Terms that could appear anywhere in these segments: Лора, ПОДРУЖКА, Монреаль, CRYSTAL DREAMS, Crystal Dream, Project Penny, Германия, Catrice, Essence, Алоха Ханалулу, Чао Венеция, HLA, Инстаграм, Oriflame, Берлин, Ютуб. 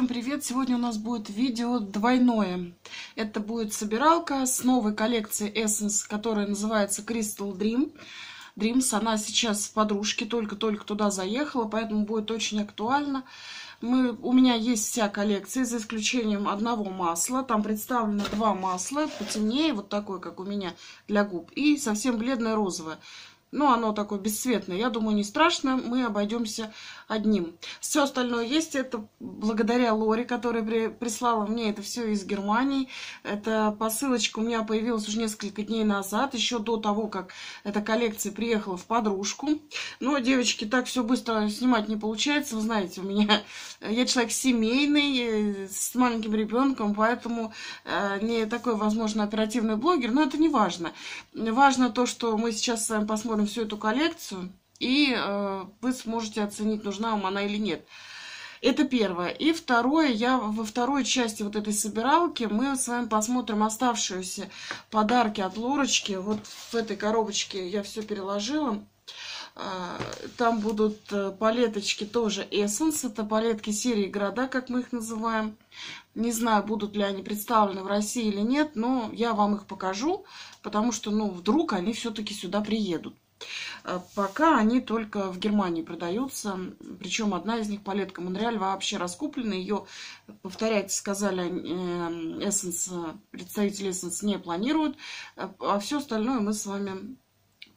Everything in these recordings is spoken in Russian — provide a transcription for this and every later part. Всем привет! Сегодня у нас будет видео двойное. Это будет собиралка с новой коллекции Essence, которая называется Crystal Dreams. Она сейчас в подружке, только туда заехала, поэтому будет очень актуально. У меня есть вся коллекция, за исключением одного масла. Там представлено два масла, потемнее, вот такое, как у меня, для губ, и совсем бледное розовое. Но оно такое бесцветное. Я думаю, не страшно, мы обойдемся одним. Все остальное есть. Это благодаря Лоре, которая прислала мне это все из Германии. Эта посылочка у меня появилась уже несколько дней назад, еще до того, как эта коллекция приехала в подружку. Но, девочки, так все быстро снимать не получается. Вы знаете, я человек семейный, с маленьким ребенком, поэтому не такой, возможно, оперативный блогер. Но это не важно. Важно то, что мы сейчас с вами посмотрим всю эту коллекцию, и вы сможете оценить, нужна вам она или нет. Это первое. И второе, во второй части вот этой собиралки мы с вами посмотрим оставшиеся подарки от Лорочки. Вот в этой коробочке я все переложила. Там будут палеточки тоже Essence. Это палетки серии «Города», как мы их называем. Не знаю, будут ли они представлены в России или нет, но я вам их покажу, потому что, вдруг они все-таки сюда приедут. Пока они только в Германии продаются, причем одна из них, палетка Монреаль, вообще раскуплена. Ее, повторять, сказали, представители Essence не планируют, а все остальное мы с вами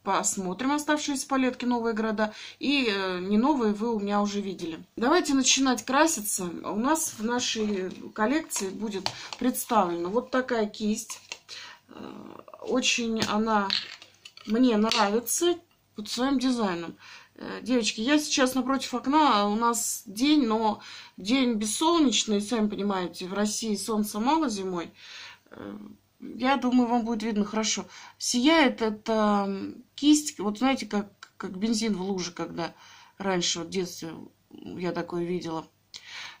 посмотрим, оставшиеся палетки «Новые города». И не новые вы у меня уже видели. Давайте начинать краситься. У нас в нашей коллекции будет представлена вот такая кисть. Очень она мне нравится под своим дизайном. Девочки, я сейчас напротив окна, у нас день, но день бессолнечный, сами понимаете, в России солнца мало зимой. Я думаю, вам будет видно хорошо. Сияет эта кисть, вот знаете, как бензин в луже, когда раньше, в детстве, я такое видела.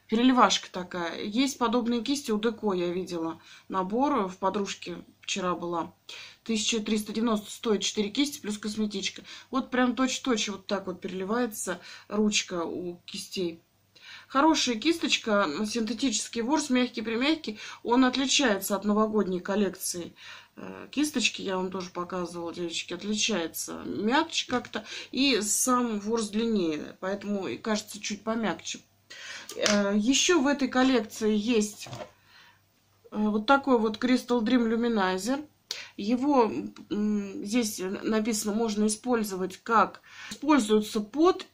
Переливашка такая. Есть подобные кисти у Деко, я видела. Набор в подружке вчера была. 1390 стоит 4 кисти плюс косметичка. Вот прям точь-в-точь вот так вот переливается ручка у кистей. Хорошая кисточка, синтетический ворс, мягкий-примягкий. Он отличается от новогодней коллекции. Кисточки я вам тоже показывала, девочки, отличается. Мягче как-то. И сам ворс длиннее, поэтому и кажется чуть помягче. Еще в этой коллекции есть вот такой вот Crystal Dream Luminaizer. Его здесь написано, можно использовать как... Используются под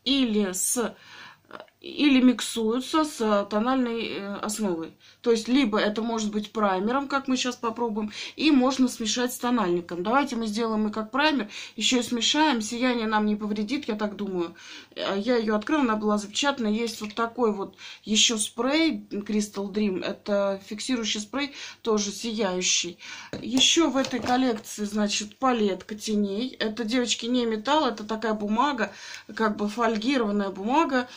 или миксуются с тональной основой. То есть, либо это может быть праймером, как мы сейчас попробуем, и можно смешать с тональником. Давайте мы сделаем и как праймер, еще и смешаем. Сияние нам не повредит, я так думаю. Я ее открыла, она была запечатана. Есть вот такой вот еще спрей Crystal Dream. Это фиксирующий спрей, тоже сияющий. Еще в этой коллекции, значит, палетка теней. Это, девочки, не металл, это такая бумага, как бы фольгированная бумага,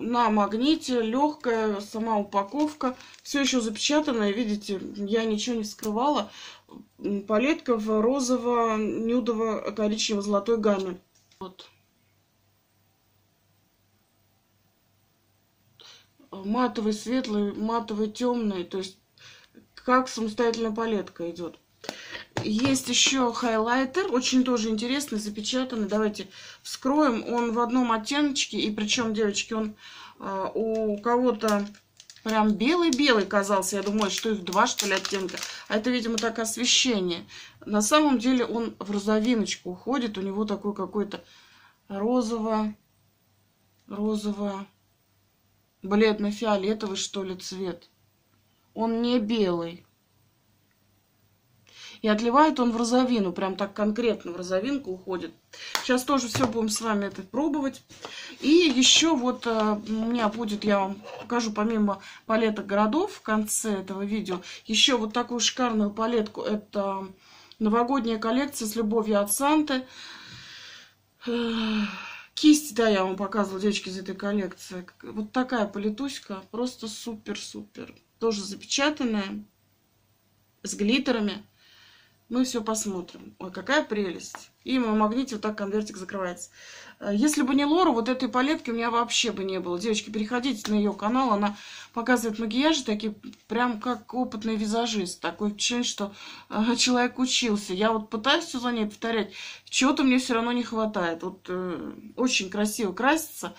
на магните, легкая сама упаковка, все еще запечатанная, видите, я ничего не вскрывала. Палетка в розово-нюдово-коричнево-золотой гамме. Вот. Матовый светлый, матовый темный, то есть как самостоятельная палетка идет. Есть еще хайлайтер, очень тоже интересный, запечатанный. Давайте вскроем. Он в одном оттеночке, и причем, девочки, он у кого-то прям белый-белый казался. Я думаю, что их два, что ли, оттенка. А это, видимо, так освещение. На самом деле он в розовиночку уходит. У него такой какой-то розово-бледно-фиолетовый, что ли, цвет. Он не белый. И отливает он в розовину, прям так конкретно в розовинку уходит. Сейчас тоже все будем с вами это пробовать. И еще вот у меня будет, я вам покажу, помимо палеток городов в конце этого видео, еще вот такую шикарную палетку. Это новогодняя коллекция «С любовью от Санты». Кисть, да, я вам показывала, девочки, из этой коллекции. Вот такая палетуська, просто супер-супер. Тоже запечатанная, с глиттерами. Мы все посмотрим. Ой, какая прелесть. И мы магнитим, вот так конвертик закрывается. Если бы не Лора, вот этой палетки у меня вообще бы не было. Девочки, переходите на ее канал. Она показывает макияжи такие, прям как опытный визажист. Такое впечатление, что человек учился. Я вот пытаюсь все за ней повторять. Чего-то мне все равно не хватает. Вот очень красиво красится.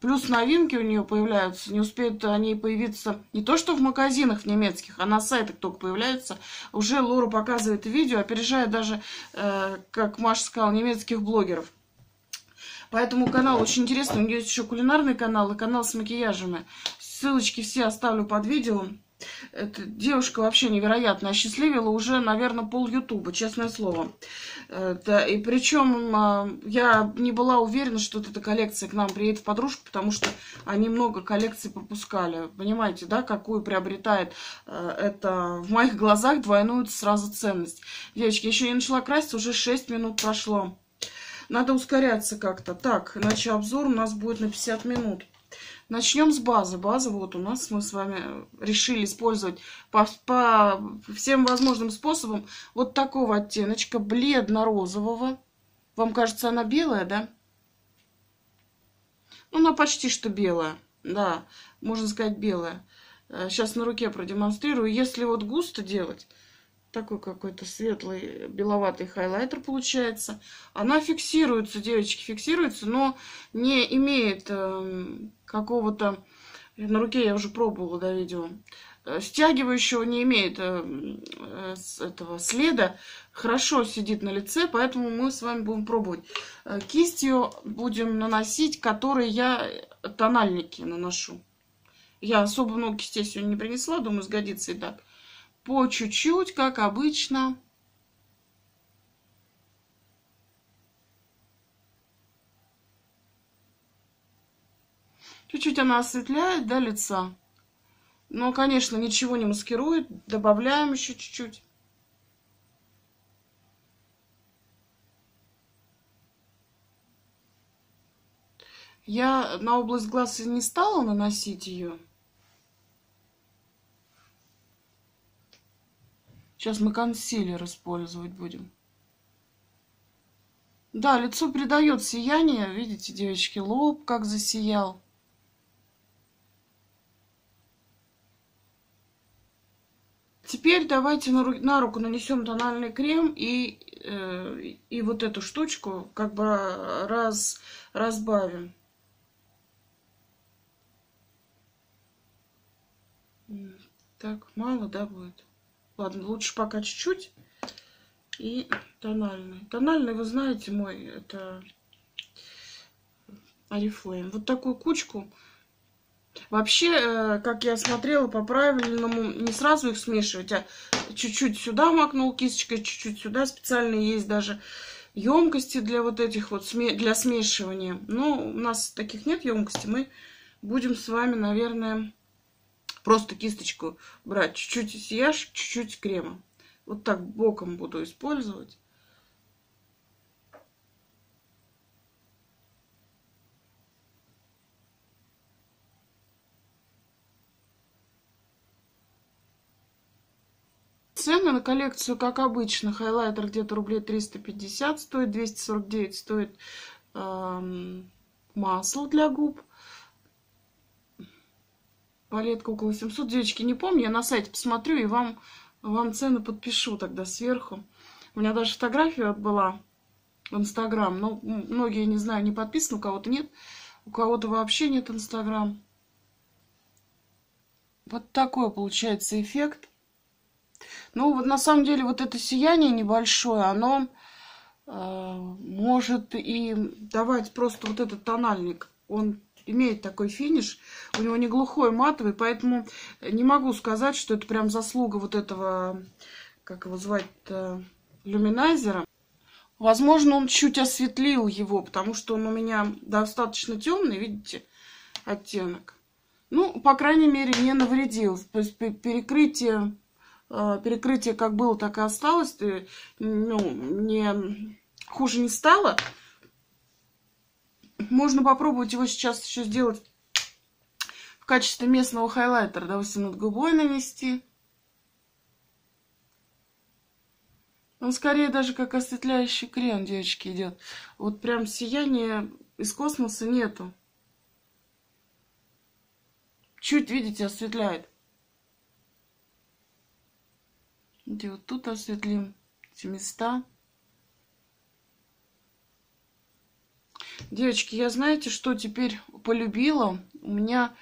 Плюс новинки у нее появляются, не успеют они появиться не то что в магазинах немецких, а на сайтах только появляются. Уже Лора показывает видео, опережая даже, как Маша сказала, немецких блогеров. Поэтому канал очень интересный, у нее есть еще кулинарный канал и канал с макияжами. Ссылочки все оставлю под видео. Эта девушка вообще невероятно осчастливила уже, наверное, пол Ютуба, честное слово. Да, и причем я не была уверена, что эта коллекция к нам приедет в подружку, потому что они много коллекций пропускали. Понимаете, да, какую приобретает это в моих глазах двойную сразу ценность. Девочки, еще не начала краситься, уже 6 минут прошло. Надо ускоряться как-то. Так, иначе обзор у нас будет на 50 минут. Начнем с базы. База вот у нас, мы с вами решили использовать по всем возможным способам вот такого оттеночка, бледно-розового. Вам кажется, она белая, да? Ну, она почти что белая, да, можно сказать белая. Сейчас на руке продемонстрирую. Если вот густо делать, такой какой-то светлый беловатый хайлайтер получается. Она фиксируется, девочки, фиксируется, но не имеет какого-то... На руке я уже пробовала, да, видео. Стягивающего не имеет этого следа. Хорошо сидит на лице, поэтому мы с вами будем пробовать. Кистью будем наносить, которые я тональники наношу. Я особо много кистей сегодня не принесла, думаю, сгодится и так. По чуть-чуть, как обычно. Чуть-чуть она осветляет, да, лица. Но, конечно, ничего не маскирует. Добавляем еще чуть-чуть. Я на область глаз не стала наносить ее. Сейчас мы консилер использовать будем. Да, лицо придает сияние. Видите, девочки, лоб как засиял. Теперь давайте на руку нанесем тональный крем и вот эту штучку как бы разбавим. Так, мало, да, будет? Ладно, лучше пока чуть-чуть. И тональный. Тональный, вы знаете, мой, это Oriflame. Вот такую кучку. Вообще, как я смотрела по-правильному, не сразу их смешивать, а чуть-чуть сюда макнул кисточкой, чуть-чуть сюда. Специально есть даже емкости для вот этих вот, для смешивания. Но у нас таких нет емкостей. Мы будем с вами, наверное... Просто кисточку брать, чуть-чуть сияж, чуть-чуть крема. Вот так боком буду использовать. Цены на коллекцию, как обычно, хайлайтер где-то рублей 350 стоит, 249 стоит масло для губ. Палетка около 700. Девочки, не помню, я на сайте посмотрю и вам цены подпишу тогда сверху. У меня даже фотография была в Инстаграм. Но многие, не знаю, не подписаны, у кого-то нет. У кого-то вообще нет Инстаграм. Вот такой получается эффект. Ну, вот на самом деле вот это сияние небольшое, оно может и давать просто вот этот тональник. Он... имеет такой финиш, у него не глухой, матовый, поэтому не могу сказать, что это прям заслуга вот этого, как его звать-то, люминайзера. Возможно, он чуть осветлил его, потому что он у меня достаточно темный, видите, оттенок. Ну, по крайней мере, не навредил. То есть перекрытие как было, так и осталось. Ну, хуже не стало. Можно попробовать его сейчас еще сделать в качестве местного хайлайтера. Допустим, над губой нанести. Он скорее даже как осветляющий крем, девочки, идет. Вот прям сияния из космоса нету. Чуть, видите, осветляет. И вот тут осветлим эти места. Девочки, я знаете, что теперь полюбила? У меня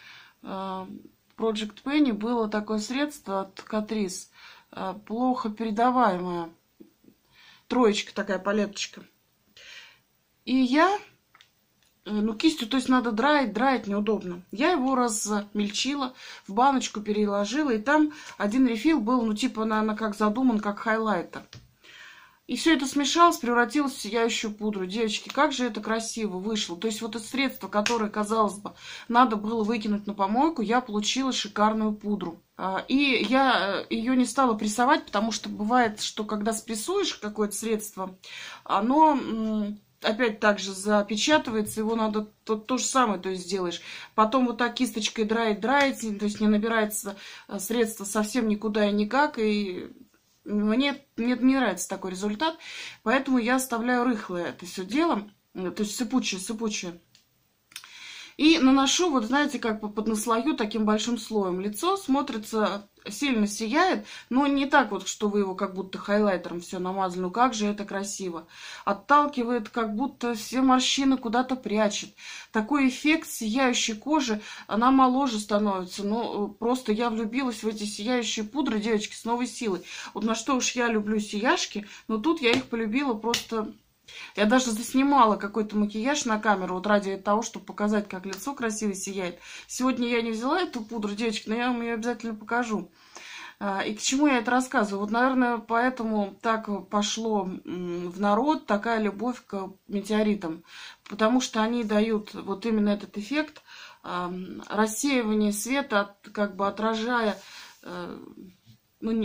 Project Penny было такое средство от Catrice. Плохо передаваемая. Троечка такая, палеточка. И я... Ну, кистью, то есть, надо драить неудобно. Я его размельчила, в баночку переложила, и там один рефил был, ну, типа, наверное, как задуман, как хайлайтер. И все это смешалось, превратилось в сияющую пудру. Девочки, как же это красиво вышло. То есть, вот это средство, которое, казалось бы, надо было выкинуть на помойку, я получила шикарную пудру. И я ее не стала прессовать, потому что бывает, что когда спрессуешь какое-то средство, оно... Опять так же запечатывается, его надо то же самое, то есть делаешь. Потом вот так кисточкой драет, то есть не набирается средство совсем никуда и никак. И мне не нравится такой результат, поэтому я оставляю рыхлое это все дело, то есть сыпучее. И наношу, вот знаете, как бы поднаслою таким большим слоем. Лицо смотрится, сильно сияет, но не так вот, что вы его как будто хайлайтером все намазали. Ну как же это красиво. Отталкивает, как будто все морщины куда-то прячет. Такой эффект сияющей кожи, она моложе становится. Ну просто я влюбилась в эти сияющие пудры, девочки, с новой силой. Вот на что уж я люблю сияшки, но тут я их полюбила просто... Я даже заснимала какой-то макияж на камеру, вот ради того, чтобы показать, как лицо красиво сияет. Сегодня я не взяла эту пудру, девочки, но я вам ее обязательно покажу. И к чему я это рассказываю? Вот, наверное, поэтому так пошло в народ такая любовь к метеоритам. Потому что они дают вот именно этот эффект рассеивания света, как бы отражая... Ну,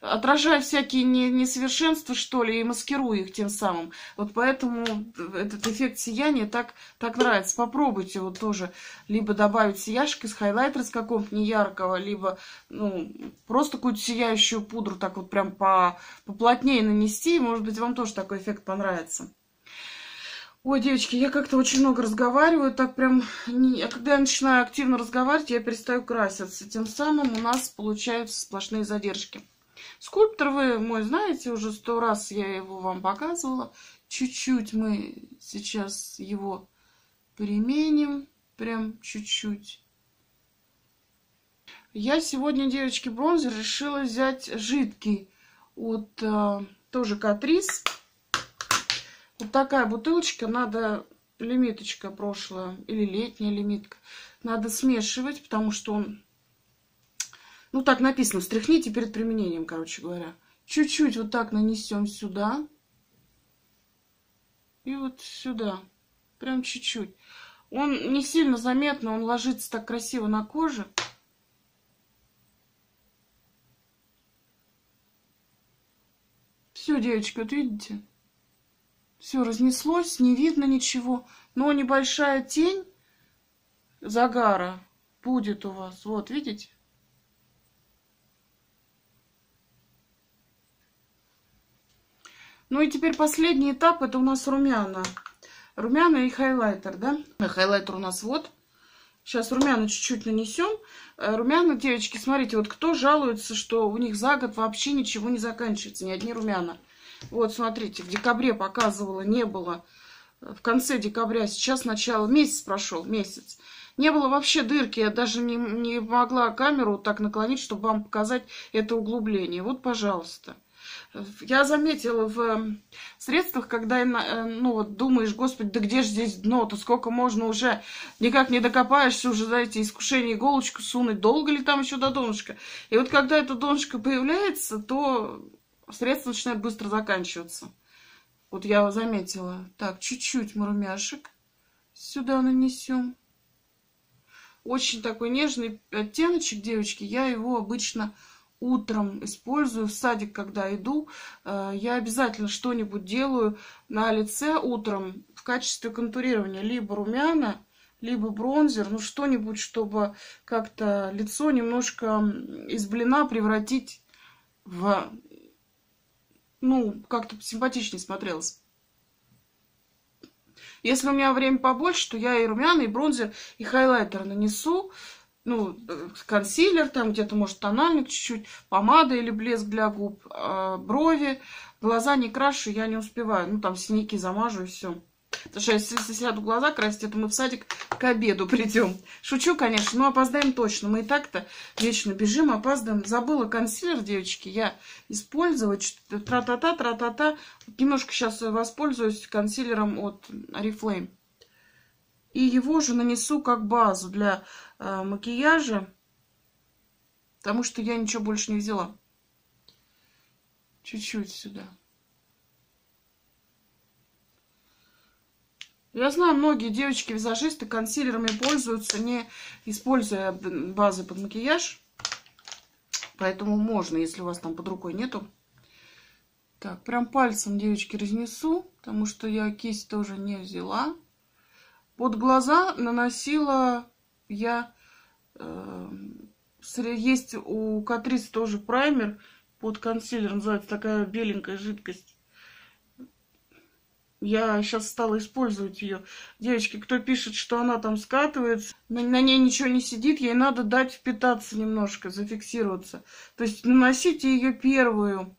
отражая всякие несовершенства, что ли, и маскируя их тем самым. Вот поэтому этот эффект сияния так нравится. Попробуйте вот тоже либо добавить сияшек из хайлайтера, с какого-то неяркого, либо ну, просто какую-то сияющую пудру так вот прям поплотнее нанести. И, может быть, вам тоже такой эффект понравится. Ой, девочки, я как-то очень много разговариваю, так прям... Когда я начинаю активно разговаривать, я перестаю краситься. Тем самым у нас получаются сплошные задержки. Скульптор вы мой знаете, уже 100 раз я его вам показывала. Чуть-чуть мы сейчас его применим, прям чуть-чуть. Я сегодня, девочки, бронзер решила взять жидкий от тоже Catrice. Вот такая бутылочка, надо лимиточка прошлая, или летняя лимитка, надо смешивать, потому что он, ну так написано, встряхните перед применением, короче говоря. Чуть-чуть вот так нанесем сюда и вот сюда, прям чуть-чуть. Он не сильно заметно, он ложится так красиво на коже. Все, девочки, вот видите? Все разнеслось, не видно ничего. Но небольшая тень загара будет у вас. Вот, видите? Ну и теперь последний этап. Это у нас румяна. Румяна и хайлайтер, да? Хайлайтер у нас вот. Сейчас румяна чуть-чуть нанесем. Румяна, девочки, смотрите, вот кто жалуется, что у них за год вообще ничего не заканчивается. Ни одни румяна. Вот, смотрите, в декабре показывала, не было. В конце декабря, сейчас начало, месяц прошел, месяц. Не было вообще дырки, я даже не могла камеру так наклонить, чтобы вам показать это углубление. Вот, пожалуйста. Я заметила в средствах, когда ну, вот, думаешь, господи, да где же здесь дно-то, сколько можно уже, никак не докопаешься, уже, знаете, искушение иголочку сунуть, долго ли там еще до донышка. И вот когда это донышко появляется, то... Средство начинает быстро заканчиваться. Вот я заметила. Так, чуть-чуть мы румяшек сюда нанесем. Очень такой нежный оттеночек, девочки. Я его обычно утром использую. В садик, когда иду, я обязательно что-нибудь делаю на лице утром в качестве контурирования. Либо румяна, либо бронзер. Ну, что-нибудь, чтобы как-то лицо немножко из блина превратить в... ну, как-то симпатичнее смотрелось. Если у меня время побольше, то я и румяна, и бронзер, и хайлайтер нанесу. Ну, консилер, там где-то, может, тональник чуть-чуть, помада или блеск для губ, брови. Глаза не крашу, я не успеваю. Ну, там синяки замажу и все. Потому что если сяду глаза красить, это мы в садик к обеду придем. Шучу, конечно, но опоздаем точно. Мы и так-то вечно бежим, опаздываем. Забыла консилер, девочки, я использовать. Тра-та-та, тра-та-та. Немножко сейчас воспользуюсь консилером от Oriflame. И его же нанесу как базу для макияжа. Потому что я ничего больше не взяла. Чуть-чуть сюда. Я знаю, многие девочки-визажисты консилерами пользуются, не используя базы под макияж. Поэтому можно, если у вас там под рукой нету. Так, прям пальцем, девочки, разнесу, потому что я кисть тоже не взяла. Под глаза наносила я... есть у Catrice тоже праймер под консилер, называется такая беленькая жидкость. Я сейчас стала использовать ее. Девочки, кто пишет, что она там скатывается, на ней ничего не сидит, ей надо дать впитаться немножко, зафиксироваться. То есть наносите ее первую,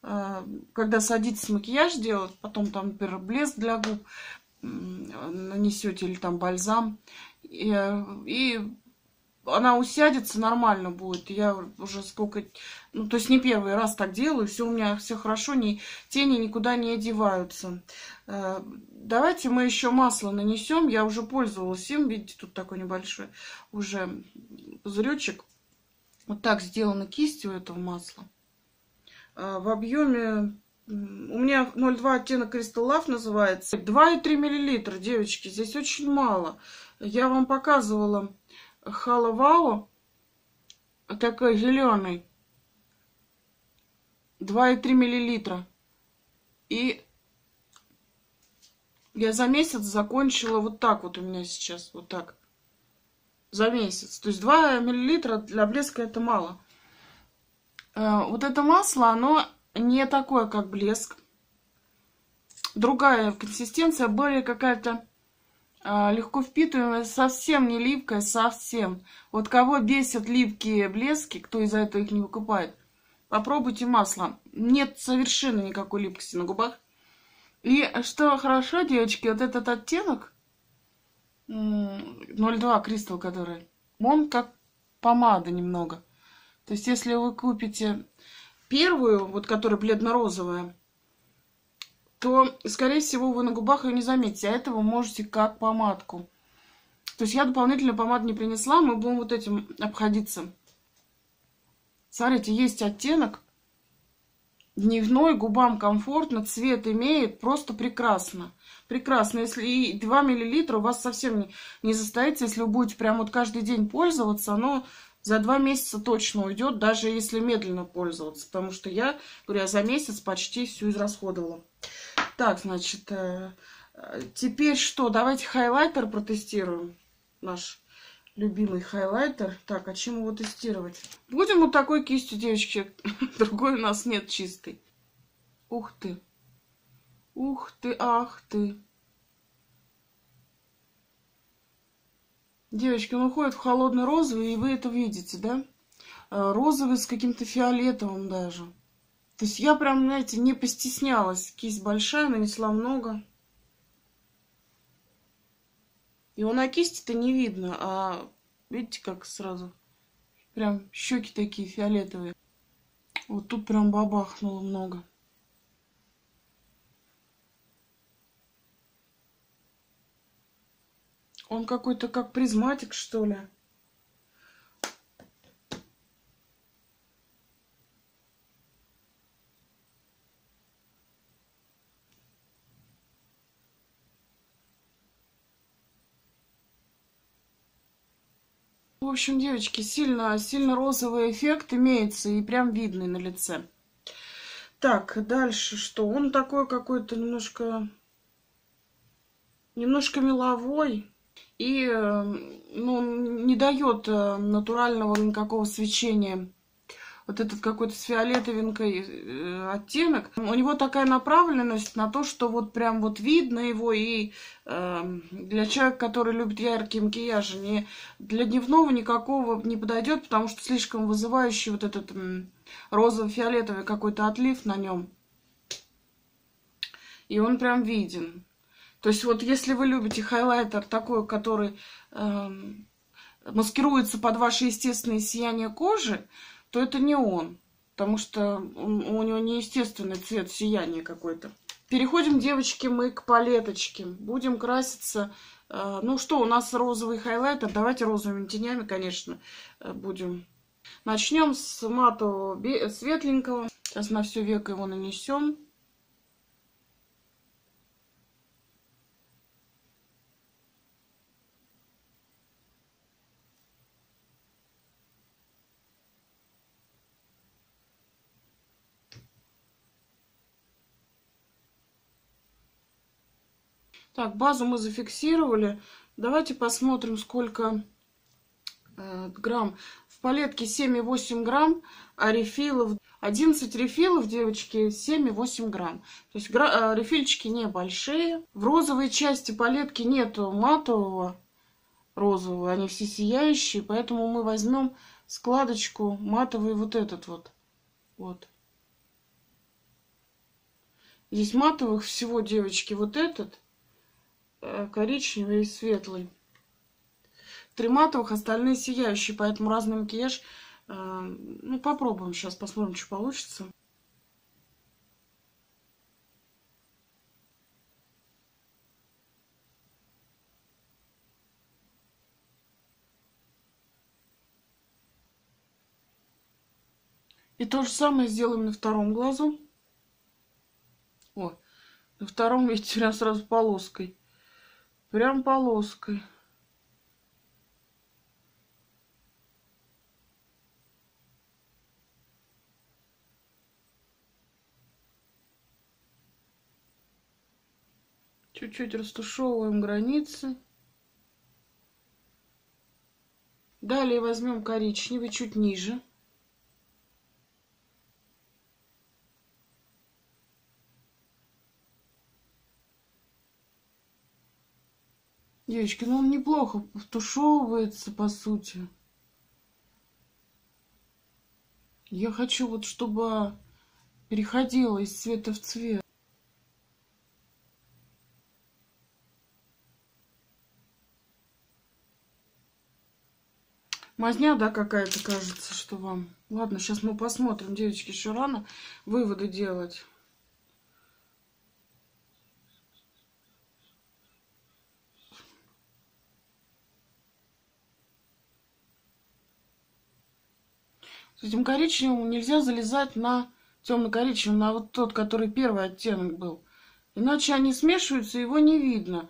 когда садитесь макияж делать, потом там, например, блеск для губ нанесете или там бальзам. И она усядется, нормально будет. Я уже сколько... Ну, то есть не первый раз так делаю. Все у меня все хорошо, тени никуда не одеваются. Давайте мы еще масло нанесем. Я уже пользовалась им. Видите, тут такой небольшой уже пузыречек. Вот так сделано кистью этого масла. В объеме... У меня 0,2 оттенок Crystal Love называется. 2,3 мл, девочки. Здесь очень мало. Я вам показывала... Халавао, такой зеленый, 2,3 миллилитра. И я за месяц закончила вот так вот у меня сейчас, вот так. За месяц. То есть 2 миллилитра для блеска это мало. Вот это масло, оно не такое, как блеск. Другая консистенция, более какая-то... легко впитываемая, совсем не липкая, совсем. Вот кого бесят липкие блески, кто из-за этого их не выкупает, попробуйте масло. Нет совершенно никакой липкости на губах. И что хорошо, девочки, вот этот оттенок 0,2 Crystal, который, он как помада немного. То есть если вы купите первую, вот которая бледно-розовая, то, скорее всего, вы на губах ее не заметите. А это вы можете как помадку. То есть я дополнительную помаду не принесла. Мы будем вот этим обходиться. Смотрите, есть оттенок. Дневной, губам комфортно. Цвет имеет. Просто прекрасно. Прекрасно. Если и 2 мл у вас совсем не застоится. Если вы будете прям вот каждый день пользоваться, оно за 2 месяца точно уйдет. Даже если медленно пользоваться. Потому что я, говорю, я за месяц почти всю израсходовала. Так, значит, теперь что? Давайте хайлайтер протестируем. Наш любимый хайлайтер. Так, а чем его тестировать? Будем вот такой кистью, девочки. Другой у нас нет чистой. Ух ты. Ух ты, ах ты. Девочки, он уходит в холодный розовый, и вы это видите, да? Розовый с каким-то фиолетовым даже. То есть я прям, знаете, не постеснялась. Кисть большая, нанесла много. Его на кисти-то не видно, а видите, как сразу прям щеки такие фиолетовые. Вот тут прям бабахнуло много. Он какой-то как призматик, что ли. В общем, девочки, сильно розовый эффект имеется и прям видный на лице. Так, дальше что? Он такой какой-то немножко меловой и ну, не дает натурального никакого свечения вот этот какой-то с фиолетовенькой оттенок. У него такая направленность на то, что вот прям вот видно его. И для человека, который любит яркие макияжи, для дневного никакого не подойдет, потому что слишком вызывающий вот этот розово-фиолетовый какой-то отлив на нем. И он прям виден. То есть вот если вы любите хайлайтер такой, который маскируется под ваше естественное сияние кожи, то это не он. Потому что у него неестественный цвет сияния какой-то. Переходим, девочки, мы к палеточке. Будем краситься. Ну что, у нас розовый хайлайтер. Давайте розовыми тенями, конечно, будем. Начнем с матового светленького. Сейчас на все веко его нанесем. Так, базу мы зафиксировали. Давайте посмотрим, сколько грамм. В палетке 7,8 грамм, а рефилов 11 рефилов, девочки, 7,8 грамм. То есть рефильчики небольшие. В розовой части палетки нету матового розового, они все сияющие, поэтому мы возьмем складочку матовый вот этот вот. Вот. Здесь матовых всего, девочки, вот этот. Коричневый и светлый. 3 матовых, остальные сияющие, поэтому разный макияж. Ну, попробуем сейчас, посмотрим, что получится. И то же самое сделаем на втором глазу. О, на втором, видите, у нас сразу полоской. Прям полоской. Чуть-чуть растушевываем границы. Далее возьмем коричневый чуть ниже. Девочки, ну он неплохо втушевывается, по сути. Я хочу вот, чтобы переходило из цвета в цвет. Мазня, да, какая-то кажется, что вам. Ладно, сейчас мы посмотрим, девочки, еще рано выводы делать. С этим коричневым нельзя залезать на темно-коричневый, на вот тот, который первый оттенок был. Иначе они смешиваются, его не видно.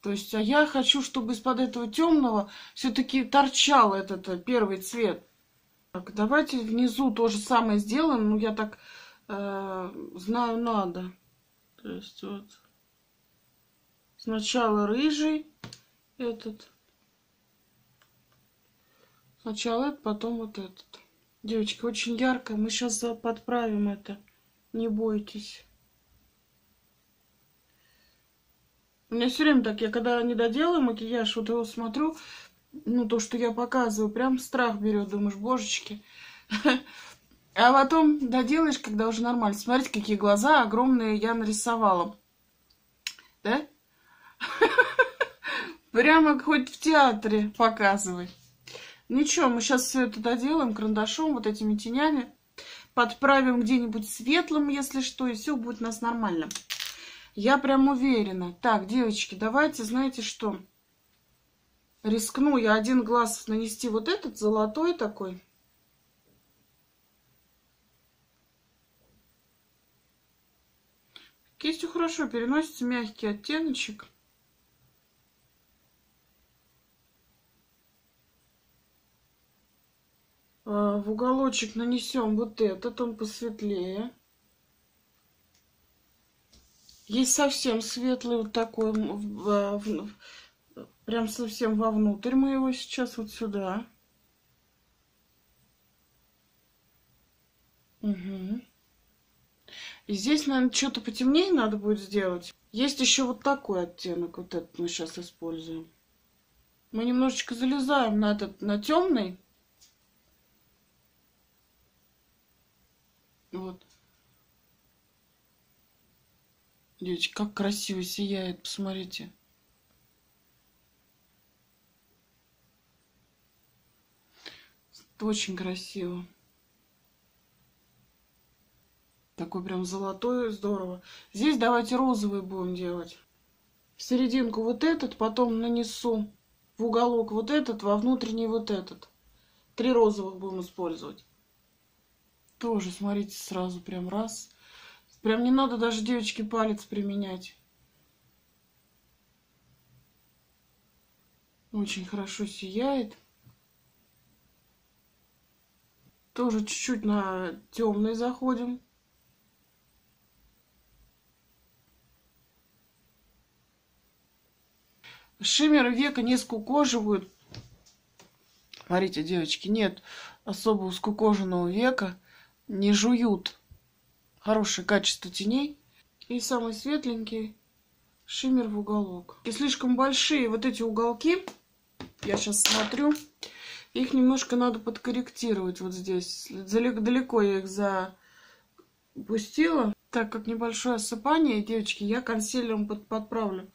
То есть, а я хочу, чтобы из-под этого темного все-таки торчал этот первый цвет. Так, давайте внизу то же самое сделаем. Ну, я так знаю, надо. То есть, вот. Сначала рыжий этот. Сначала этот, потом вот этот. Девочки, очень ярко. Мы сейчас подправим это. Не бойтесь. У меня все время так, я когда не доделаю макияж, вот его смотрю, ну, то, что я показываю, прям страх берет. Думаешь, божечки. А потом доделаешь, когда уже нормально. Смотрите, какие глаза огромные я нарисовала. Да? Прямо хоть в театре показывай. Ничего, мы сейчас все это доделаем карандашом, вот этими тенями. Подправим где-нибудь светлым, если что, и все будет у нас нормально. Я прям уверена. Так, девочки, давайте, знаете что? Рискну я один глаз нанести вот этот, золотой такой. Кистью хорошо переносится, мягкий оттеночек. В уголочек нанесем вот этот, он посветлее. Есть совсем светлый вот такой, прям совсем вовнутрь мы его сейчас вот сюда. Угу. И здесь, наверное, что-то потемнее надо будет сделать. Есть еще вот такой оттенок, вот этот мы сейчас используем. Мы немножечко залезаем на этот, на темный. Вот. Девочки, как красиво сияет, посмотрите. Это очень красиво. Такой прям золотой, здорово. Здесь давайте розовый будем делать. В серединку вот этот, потом нанесу в уголок вот этот, во внутренний вот этот. 3 розовых будем использовать. Тоже, смотрите, сразу прям раз. Прям не надо даже, девочки, палец применять. Очень хорошо сияет. Тоже чуть-чуть на темный заходим. Шиммеры века не скукоживают. Смотрите, девочки, нет особо скукоженного века. Не жуют. Хорошее качество теней. И самый светленький шиммер в уголок. И слишком большие вот эти уголки, я сейчас смотрю, их немножко надо подкорректировать вот здесь. Далеко я их запустила. Так как небольшое осыпание, девочки, я консилером подправлю.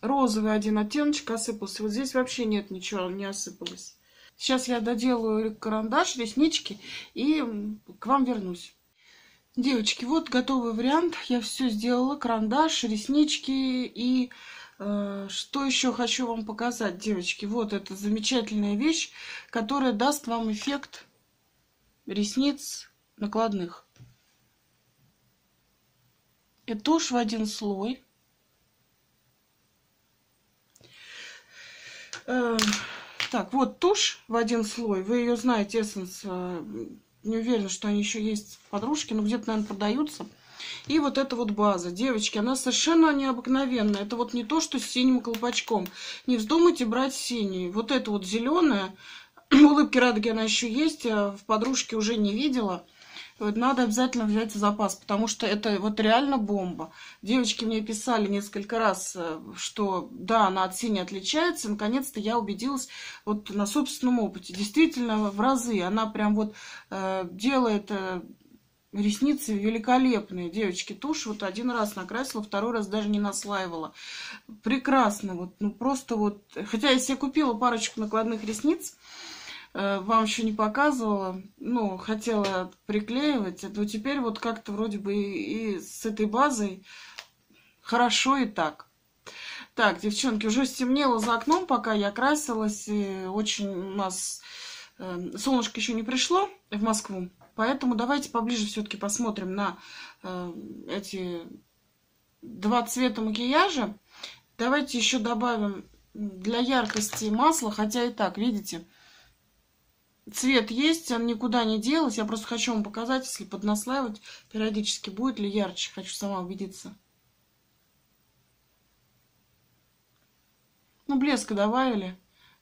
Розовый один оттеночек осыпался. Вот здесь вообще нет ничего, не осыпалось. Сейчас я доделаю карандаш, реснички и к вам вернусь. Девочки, вот готовый вариант. Я все сделала. Карандаш, реснички и... Что еще хочу вам показать, девочки. Вот эта замечательная вещь, которая даст вам эффект ресниц накладных. Это тушь в один слой. Так, вот тушь в один слой. Вы ее знаете, Essence. Не уверена, что они еще есть в подружке, но где-то, наверное, продаются. И вот эта вот база. Девочки, она совершенно необыкновенная. Это вот не то, что с синим колпачком. Не вздумайте брать синий. Вот эта вот зеленая. Улыбки радуги она еще есть. Я в подружке уже не видела. Вот, надо обязательно взять в запас, потому что это вот реально бомба. Девочки мне писали несколько раз, что да, она от синей отличается. Наконец-то я убедилась вот на собственном опыте. Действительно, в разы она прям вот делает ресницы великолепные. Девочки, тушь вот один раз накрасила, второй раз даже не наслаивала. Прекрасно. Вот, ну просто вот. Хотя я себе купила парочку накладных ресниц. Вам еще не показывала, ну, хотела приклеивать, но теперь вот как-то вроде бы и с этой базой хорошо и так. Так, девчонки, уже стемнело за окном, пока я красилась, и очень у нас солнышко еще не пришло в Москву, поэтому давайте поближе все-таки посмотрим на эти 2 цвета макияжа. Давайте еще добавим для яркости масла, хотя и так, видите, цвет есть, он никуда не делся. Я просто хочу вам показать, если поднаслаивать периодически, будет ли ярче. Хочу сама убедиться. Ну, блеска добавили.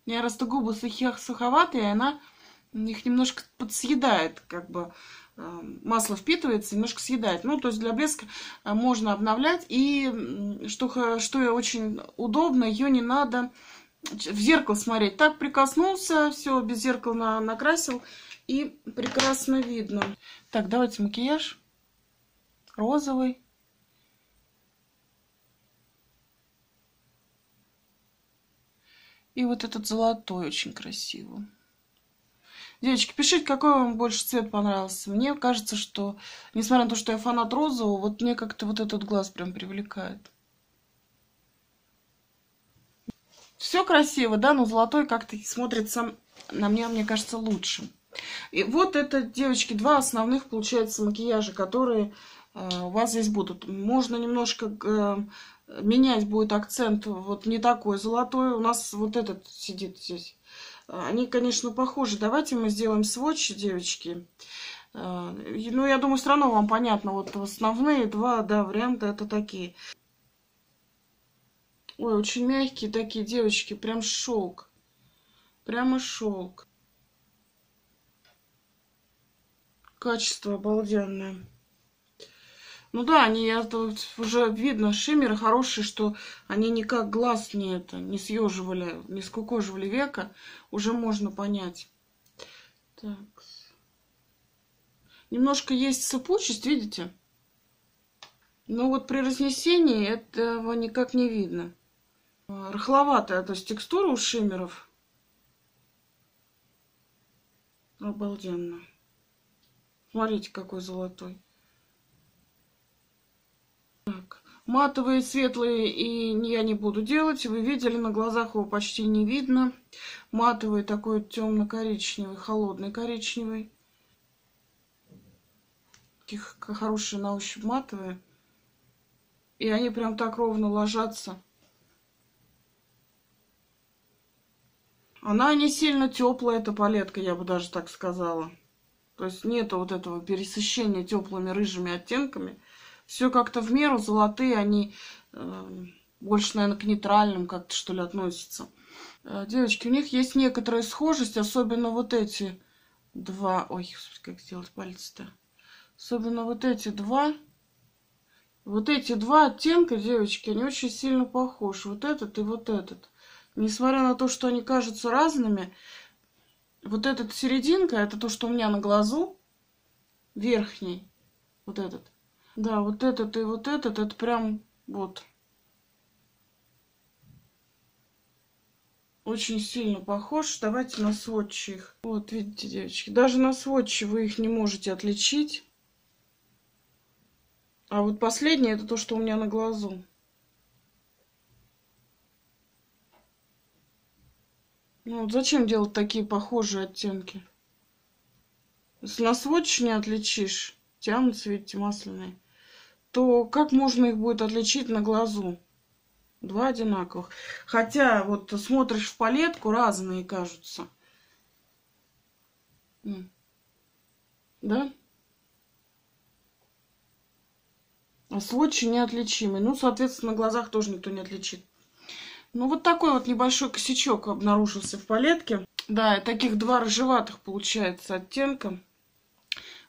У меня просто губы суховатые, и она их немножко подсъедает, как бы масло впитывается, немножко съедает. Ну, то есть для блеска можно обновлять. И что очень удобно, ее не надо... в зеркало смотреть. Так, прикоснулся, все, без зеркала накрасил, и прекрасно видно. Так, давайте макияж. Розовый. И вот этот золотой очень красиво. Девочки, пишите, какой вам больше цвет понравился. Мне кажется, что, несмотря на то, что я фанат розового, вот мне как-то вот этот глаз прям привлекает. Все красиво, да, но золотой как-то смотрится на мне, мне кажется, лучше. И вот это, девочки, 2 основных, получается, макияжа, которые у вас здесь будут. Можно немножко менять будет акцент, вот не такой золотой. У нас вот этот сидит здесь. Они, конечно, похожи. Давайте мы сделаем сводчи, девочки. Ну, я думаю, все равно вам понятно. Вот основные 2, да, варианта это такие. Ой, очень мягкие такие, девочки, прям шелк. Прямо шелк. Качество обалденное. Ну да, они, это уже видно, шиммеры хорошие, что они никак глаз не съеживали, не скукоживали века. Уже можно понять. Так. Немножко есть сыпучесть, видите? Но вот при разнесении этого никак не видно. Рыхловатая, то есть текстура у шиммеров. Обалденно. Смотрите, какой золотой. Так. Матовые, светлые и я не буду делать. Вы видели, на глазах его почти не видно. Матовый такой темно-коричневый, холодный коричневый. Такие хорошие на ощупь матовые. И они прям так ровно ложатся. Она не сильно теплая, эта палетка, я бы даже так сказала. То есть нету вот этого пересыщения теплыми рыжими оттенками. Все как-то в меру, золотые, они больше, наверное, к нейтральным как-то, что ли, относятся. Девочки, у них есть некоторая схожесть, особенно вот эти два. Ой, как сделать пальцы-то? Особенно вот эти два. Вот эти два оттенка, девочки, они очень сильно похожи. Вот этот и вот этот. Несмотря на то, что они кажутся разными, вот этот серединка, это то, что у меня на глазу, верхний, вот этот. Да, вот этот и вот этот, это прям вот. Очень сильно похож. Давайте на сводчи их. Вот, видите, девочки, даже на сводчи вы их не можете отличить. А вот последний, это то, что у меня на глазу. Ну, вот зачем делать такие похожие оттенки? Если на сводч не отличишь, тянутся, видите, масляные, то как можно их будет отличить на глазу? Два одинаковых. Хотя вот смотришь в палетку, разные кажутся. Да? А сводчи неотличимы. Ну, соответственно, на глазах тоже никто не отличит. Ну, вот такой вот небольшой косячок обнаружился в палетке. Да, и таких два рыжеватых получается оттенка.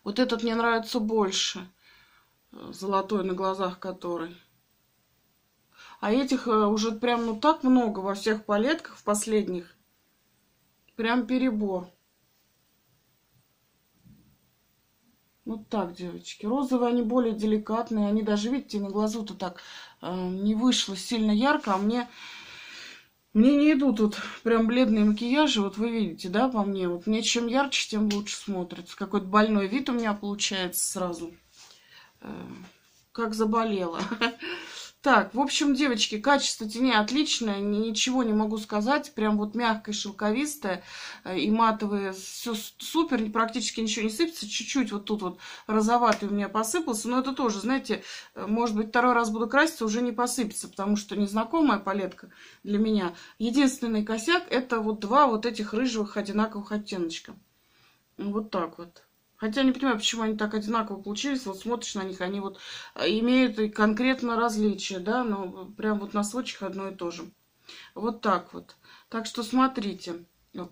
Вот этот мне нравится больше. Золотой на глазах который. А этих уже прям ну так много во всех палетках, в последних. Прям перебор. Вот так, девочки. Розовые, они более деликатные. Они даже, видите, на глазу-то так не вышло сильно ярко, а мне не идут вот прям бледные макияжи, вот вы видите, да, по мне. Вот мне чем ярче, тем лучше смотрится. Какой-то больной вид у меня получается сразу. Как заболела. Так, в общем, девочки, качество теней отличное, ничего не могу сказать. Прям вот мягкое, шелковистое и матовое. Все супер, практически ничего не сыпется. Чуть-чуть вот тут вот розоватый у меня посыпался. Но это тоже, знаете, может быть, второй раз буду краситься, уже не посыпется, потому что незнакомая палетка для меня. Единственный косяк — это вот два вот этих рыжевых одинаковых оттеночка. Вот так вот. Хотя я не понимаю, почему они так одинаково получились. Вот смотришь на них, они вот имеют и конкретно различия, да, но прям вот на сводчиках одно и то же. Вот так вот. Так что смотрите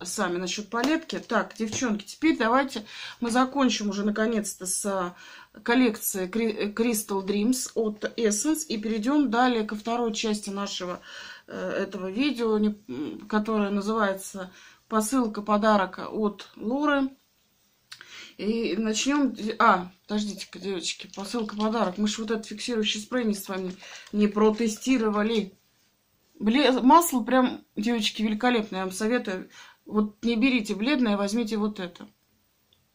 сами насчет палетки. Так, девчонки, теперь давайте мы закончим уже наконец-то с коллекции Crystal Dreams от Essence и перейдем далее ко второй части нашего этого видео, которое называется «Посылка подарка от Лоры». И начнем... А, подождите-ка, девочки, посылка-подарок. Мы же вот этот фиксирующий спрей не с вами не протестировали. Масло прям, девочки, великолепное. Я вам советую. Вот не берите бледное, возьмите вот это.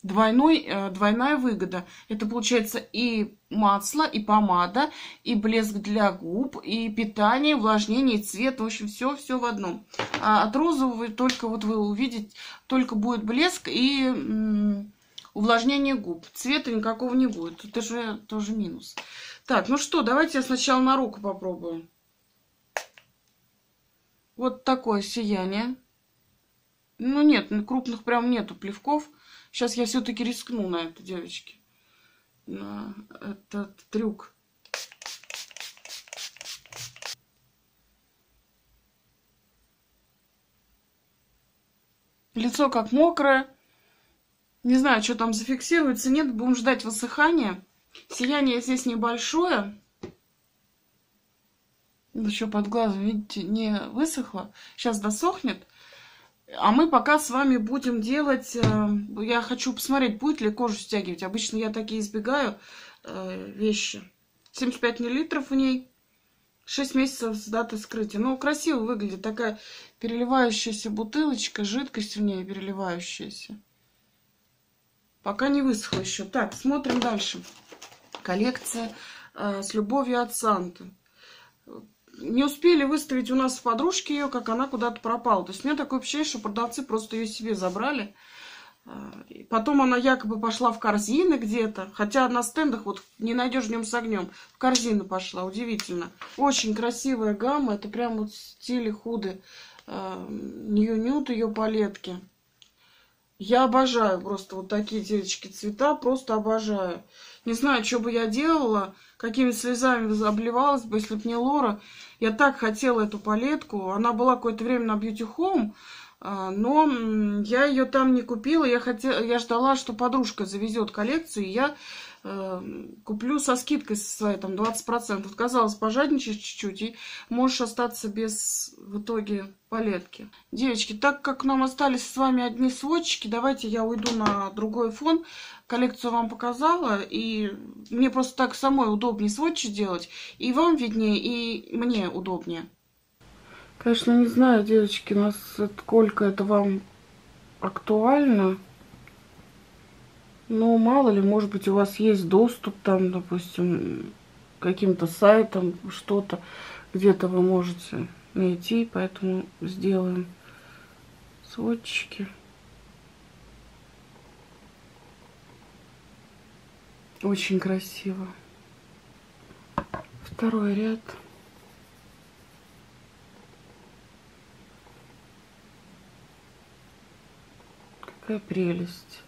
Двойная выгода. Это получается и масло, и помада, и блеск для губ, и питание, увлажнение, и цвет. В общем, все в одном. А от розового только вот вы увидите, только будет блеск и... увлажнение губ. Цвета никакого не будет. Это же тоже минус. Так, ну что, давайте я сначала на руку попробую. Вот такое сияние. Ну нет, крупных прям нету плевков. Сейчас я все-таки рискну на это, девочки. На этот трюк. Лицо как мокрое. Не знаю, что там зафиксируется, нет. Будем ждать высыхания. Сияние здесь небольшое. Еще под глазом, видите, не высохло. Сейчас досохнет. А мы пока с вами будем делать... Я хочу посмотреть, будет ли кожу стягивать. Обычно я такие избегаю вещи. 75 мл в ней. 6 месяцев с даты вскрытия. Ну, красиво выглядит. Такая переливающаяся бутылочка. Жидкость в ней переливающаяся. Пока не высохла еще. Так, смотрим дальше. Коллекция с любовью от Санты. Не успели выставить у нас в подружке ее, как она куда-то пропала. То есть у меня такое ощущение, что продавцы просто ее себе забрали. Потом она якобы пошла в корзины где-то. Хотя на стендах вот не найдешь днем с огнем. В корзину пошла. Удивительно. Очень красивая гамма. Это прям вот в стиле худы. Нью-нют ее палетки. Я обожаю просто вот такие, девочки, цвета. Просто обожаю. Не знаю, что бы я делала. Какими слезами обливалась бы, если бы не Лора. Я так хотела эту палетку. Она была какое-то время на Beauty Home. Но я ее там не купила. Я ждала, что подружка завезет коллекцию. И я куплю со скидкой со своей там 20%. Вот, казалось, пожадничаешь чуть-чуть и можешь остаться без в итоге палетки. Девочки, так как нам остались с вами одни сводчики, давайте я уйду на другой фон. Коллекцию вам показала. И мне просто так самой удобнее сводчи делать. И вам виднее, и мне удобнее. Конечно, не знаю, девочки, насколько это вам актуально. Но мало ли, может быть, у вас есть доступ там, допустим, к каким-то сайтам, что-то. Где-то вы можете найти, поэтому сделаем сводчики. Очень красиво. Второй ряд. Какая прелесть.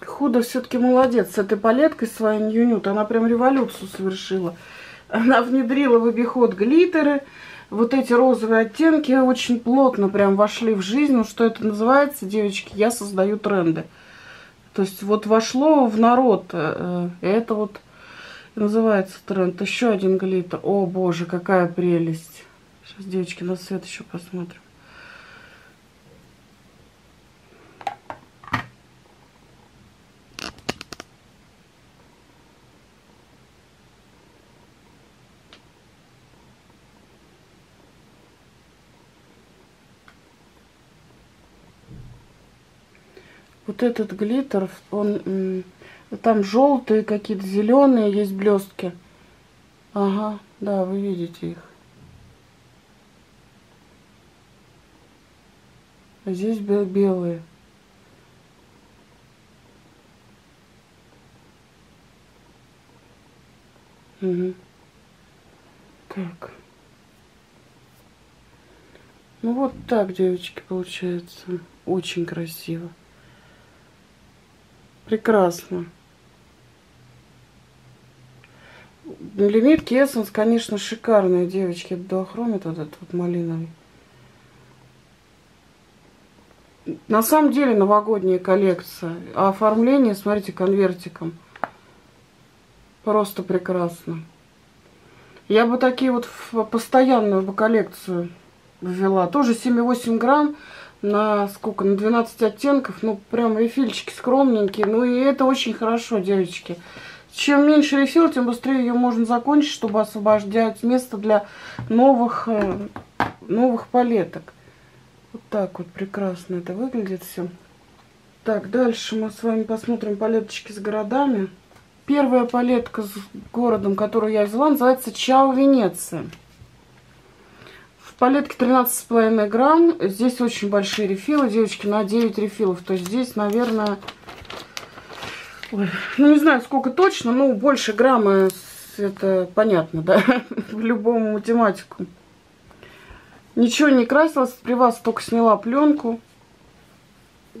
Худа все-таки молодец с этой палеткой своей Нью-Нют. Она прям революцию совершила. Она внедрила в обиход глиттеры. Вот эти розовые оттенки очень плотно прям вошли в жизнь. Ну, что это называется, девочки, я создаю тренды. То есть вот вошло в народ, это вот называется тренд. Еще один глиттер. О боже, какая прелесть. Сейчас, девочки, на свет еще посмотрим. Вот этот глиттер, он там желтые, какие-то зеленые, есть блестки. Ага, да, вы видите их. А здесь белые. Угу. Так. Ну вот так, девочки, получается. Очень красиво. Прекрасно. Лимитки Essence, конечно, шикарные, девочки. Это дуохромит вот этот вот малиновый. На самом деле новогодняя коллекция. А оформление, смотрите, конвертиком. Просто прекрасно. Я бы такие вот в постоянную бы коллекцию ввела. Тоже 7-8 грамм. На сколько? На 12 оттенков. Ну, прям рефильчики скромненькие. Ну, и это очень хорошо, девочки. Чем меньше рефил, тем быстрее ее можно закончить, чтобы освобождать место для новых палеток. Вот так вот прекрасно это выглядит все. Так, дальше мы с вами посмотрим палеточки с городами. Первая палетка с городом, которую я взяла, называется «Чао Венеция». Палетки 13,5 грамм. Здесь очень большие рефилы, девочки, на 9 рефилов. То есть здесь, наверное, ой, ну не знаю, сколько точно, но больше грамма, это понятно, да, любому математику. Ничего не красилось, при вас только сняла пленку.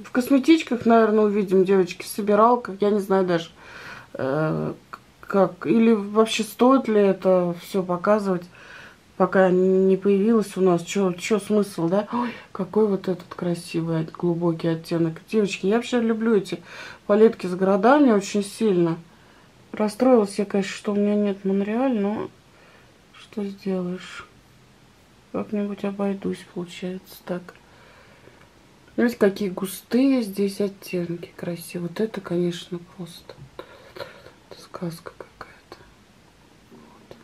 В косметичках, наверное, увидим, девочки, в собиралках, я не знаю даже. Как, или вообще стоит ли это все показывать, пока не появилось у нас? Чё смысл, да? Ой, какой вот этот красивый глубокий оттенок. Девочки, я вообще люблю эти палетки с городами очень сильно. Расстроилась я, конечно, что у меня нет Монреаль, но что сделаешь? Как-нибудь обойдусь, получается, так. Видите, какие густые здесь оттенки красивые. Вот это, конечно, просто сказка какая-то. Вот.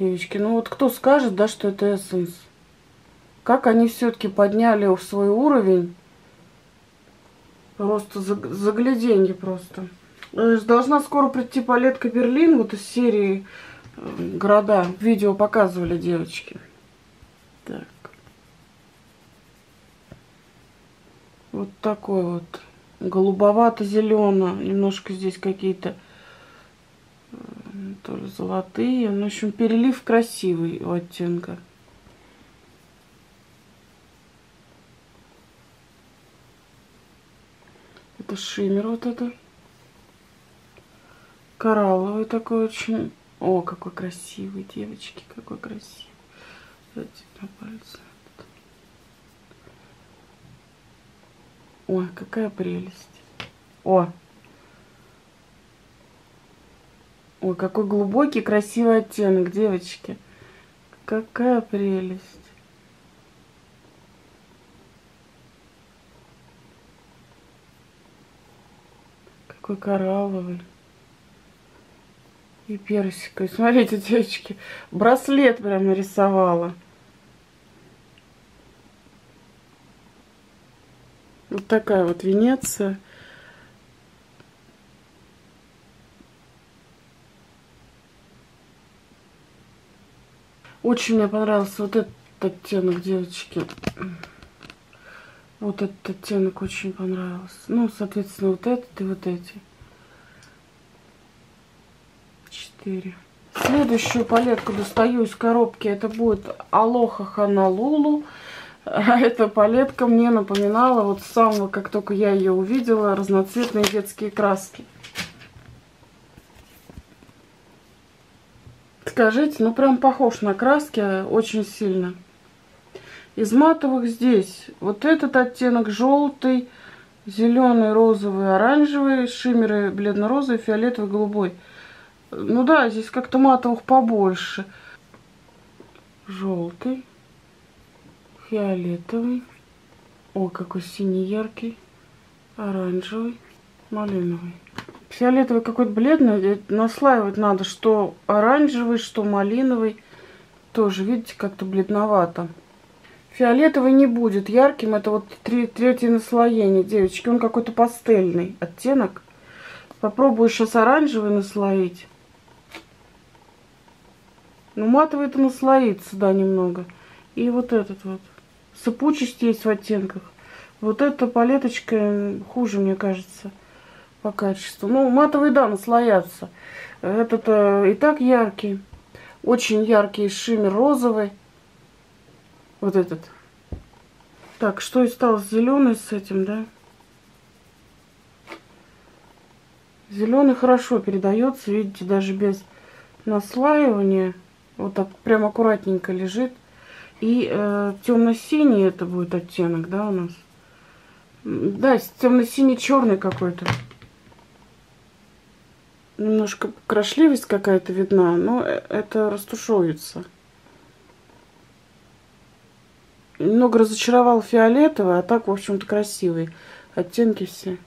Девочки, ну вот кто скажет, да, что это Essence? Как они все-таки подняли в свой уровень. Просто загляденье просто. Должна скоро прийти палетка Берлин, вот из серии города. Видео показывали, девочки. Так. Вот такой вот. Голубовато-зелено. Немножко здесь какие-то то ли золотые. Ну, в общем, перелив красивый у оттенка. Это шиммер вот это. Коралловый такой очень. О, какой красивый, девочки, какой красивый. Давайте на пальце. Ой, какая прелесть. О! Ой, какой глубокий, красивый оттенок, девочки. Какая прелесть. Какой коралловый. И персиковый. Смотрите, девочки, браслет прям нарисовала. Вот такая вот Венеция. Очень мне понравился вот этот оттенок, девочки. Вот этот оттенок очень понравился. Ну, соответственно, вот этот и вот эти. 4. Следующую палетку достаю из коробки. Это будет Алоха Ханалулу. Эта палетка мне напоминала вот с самого, как только я ее увидела, разноцветные детские краски. Скажите, ну прям похож на краски очень сильно. Из матовых здесь вот этот оттенок желтый, зеленый, розовый, оранжевый, шиммеры бледно-розовый, фиолетовый, голубой. Ну да, здесь как-то матовых побольше. Желтый. Фиолетовый. О, какой синий яркий. Оранжевый. Малиновый. Фиолетовый какой-то бледный. Наслаивать надо, что оранжевый, что малиновый. Тоже, видите, как-то бледновато. Фиолетовый не будет ярким. Это вот третье наслоение, девочки. Он какой-то пастельный оттенок. Попробую сейчас оранжевый наслоить. Ну, матовый-то наслоится, да, немного. И вот этот вот. Сыпучесть есть в оттенках. Вот эта палеточка хуже, мне кажется, по качеству. Ну, матовые, да, наслоятся. Этот и так яркий. Очень яркий шиммер розовый. Вот этот. Так, что и стало с зеленой, с этим, да? Зеленый хорошо передается, видите, даже без наслаивания. Вот так прям аккуратненько лежит. И темно-синий это будет оттенок, да, у нас? Да, темно-синий-черный какой-то. Немножко крошливость какая-то видна, но это растушевывается. Немного разочаровал фиолетовый, а так, в общем-то, красивый. Оттенки все.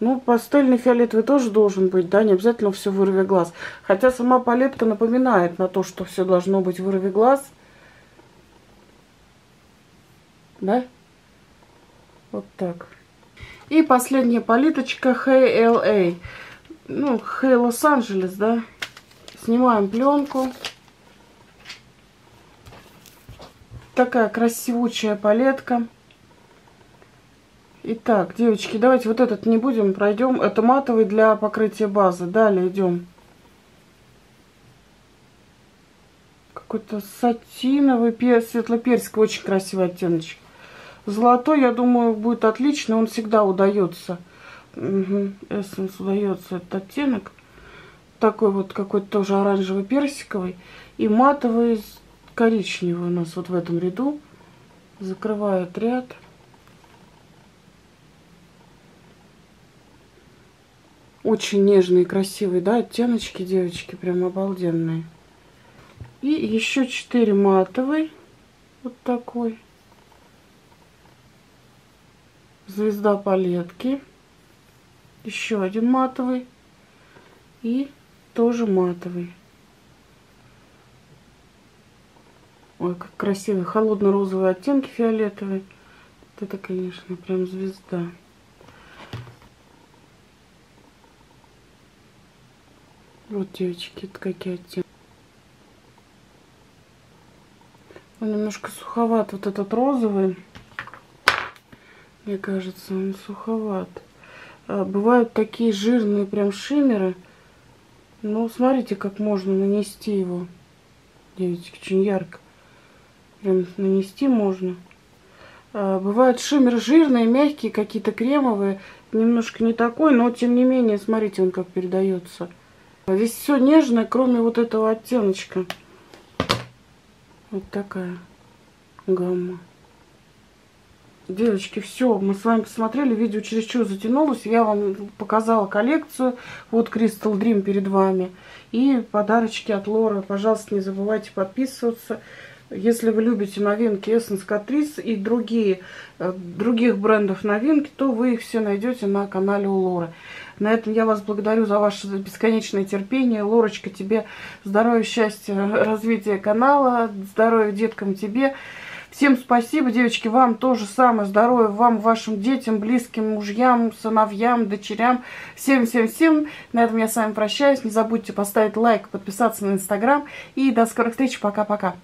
Ну, пастельный фиолетовый тоже должен быть, да, не обязательно все вырви глаз. Хотя сама палетка напоминает на то, что все должно быть вырви глаз. Да? Вот так. И последняя палеточка HLA. Ну, Hey Лос-Анджелес, да? Снимаем пленку. Такая красивучая палетка. Итак, девочки, давайте вот этот не будем, пройдем. Это матовый для покрытия базы. Далее идем. Какой-то сатиновый, светло-персиковый, очень красивый оттеночек. Золотой, я думаю, будет отлично, он всегда удается. Essence удается этот оттенок. Такой вот какой-то тоже оранжево-персиковый. И матовый коричневый у нас вот в этом ряду. Закрывает ряд. Очень нежные, красивые, да, оттеночки, девочки, прям обалденные. И еще 4 матовый. Вот такой. Звезда палетки. Еще один матовый. И тоже матовый. Ой, как красивый. Холодно-розовый оттенки фиолетовый. Вот это, конечно, прям звезда. Вот, девочки, это какие оттенки. Он немножко суховат, вот этот розовый. Мне кажется, он суховат. Бывают такие жирные прям шиммеры. Ну, смотрите, как можно нанести его. Девочки, очень ярко. Прям нанести можно. Бывают шиммеры жирные, мягкие, какие-то кремовые. Немножко не такой, но тем не менее, смотрите, он как передается. Здесь все нежное, кроме вот этого оттеночка. Вот такая гамма. Девочки, все, мы с вами посмотрели, видео чересчур затянулось. Я вам показала коллекцию, вот Crystal Dream перед вами. И подарочки от Лоры. Пожалуйста, не забывайте подписываться. Если вы любите новинки Essence, Catrice и других брендов новинки, то вы их все найдете на канале у Лоры. На этом я вас благодарю за ваше бесконечное терпение. Лорочка, тебе здоровья, счастья, развития канала, здоровья деткам тебе. Всем спасибо, девочки, вам тоже самое здоровье, вам, вашим детям, близким, мужьям, сыновьям, дочерям. Всем-всем-всем. На этом я с вами прощаюсь. Не забудьте поставить лайк, подписаться на Инстаграм. И до скорых встреч. Пока-пока.